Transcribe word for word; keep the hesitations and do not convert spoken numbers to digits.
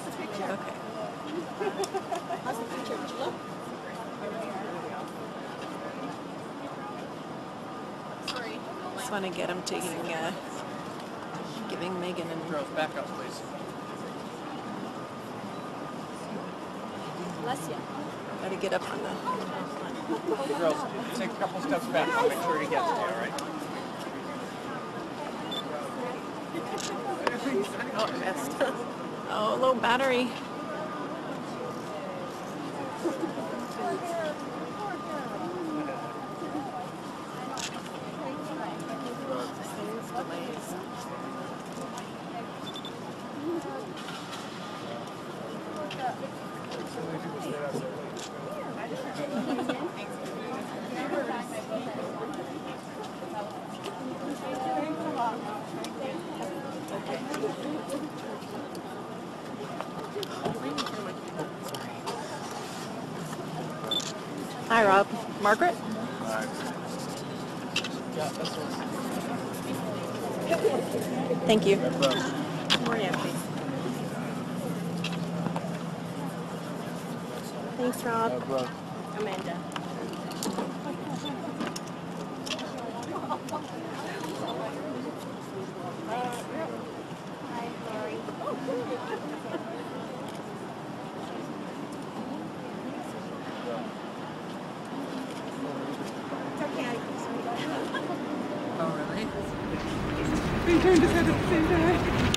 How's the picture? Okay. How's the picture? Would you look? Sorry. Just want to get him taking, uh, giving Megan and Rose back up, please. Bless you. Got to get up on the. Girls, take a couple steps back. I'll make sure he gets there, right? Oh, missed. Oh, low battery. Hi, Rob. Margaret? Hi. Thank you. Where are you, please? Thanks, Rob. Amanda. We turned his head at the same time.